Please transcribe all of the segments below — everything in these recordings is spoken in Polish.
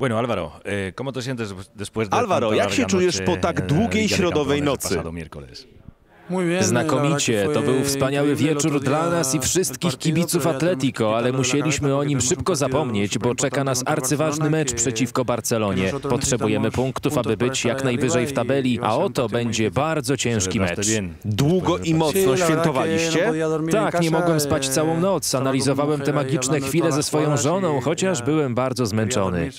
Bueno, Álvaro, ¿cómo te sientes después de Álvaro, jak się czujesz po tak długiej środowej nocy? Znakomicie, to był wspaniały wieczór dla nas i wszystkich kibiców Atletico, ale musieliśmy o nim szybko zapomnieć, bo czeka nas arcyważny mecz przeciwko Barcelonie. Potrzebujemy punktów, aby być jak najwyżej w tabeli, a oto będzie bardzo ciężki mecz. Długo i mocno świętowaliście? Tak, nie mogłem spać całą noc, analizowałem te magiczne chwile ze swoją żoną, chociaż byłem bardzo zmęczony.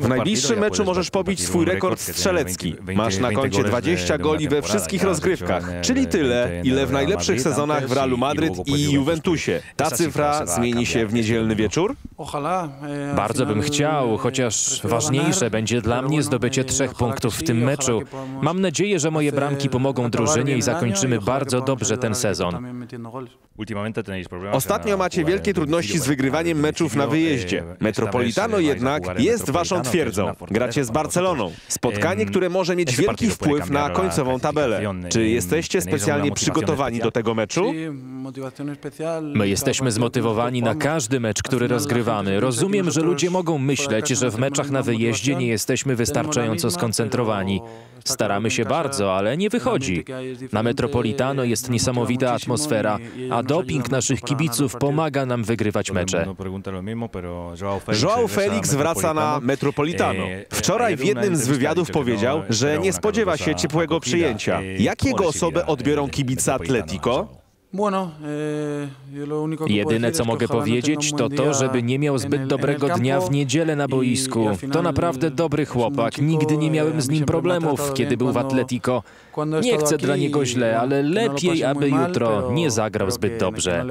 W najbliższym meczu możesz pobić swój rekord strzelecki. Masz na koncie 20 goli we wszystkich rozgrywkach. Czyli tyle, ile w najlepszych sezonach w Realu Madryt i Juventusie. Ta cyfra zmieni się w niedzielny wieczór? Bardzo bym chciał, chociaż ważniejsze będzie dla mnie zdobycie 3 punktów w tym meczu. Mam nadzieję, że moje bramki pomogą drużynie i zakończymy bardzo dobrze ten sezon. Ostatnio macie wielkie trudności z wygrywaniem meczów na wyjeździe. Metropolitano jednak jest waszą twierdzą. Gracie z Barceloną. Spotkanie, które może mieć wielki wpływ na końcową tabelę. Czy jesteście specjalnie przygotowani do tego meczu? My jesteśmy zmotywowani na każdy mecz, który rozgrywamy. Rozumiem, że ludzie mogą myśleć, że w meczach na wyjeździe nie jesteśmy wystarczająco skoncentrowani. Staramy się bardzo, ale nie wychodzi. Na Metropolitano jest niesamowita atmosfera, a doping naszych kibiców pomaga nam wygrywać mecze. Joao Felix wraca na Metropolitano. Wczoraj w jednym z wywiadów powiedział, że nie spodziewa się ciepłego przyjęcia. Jak jego osobę odbiorą kibice Atletico? Jedyne, co mogę powiedzieć, to to, żeby nie miał zbyt dobrego dnia w niedzielę na boisku. To naprawdę dobry chłopak. Nigdy nie miałem z nim problemów, kiedy był w Atletico. Nie chcę dla niego źle, ale lepiej, aby jutro nie zagrał zbyt dobrze.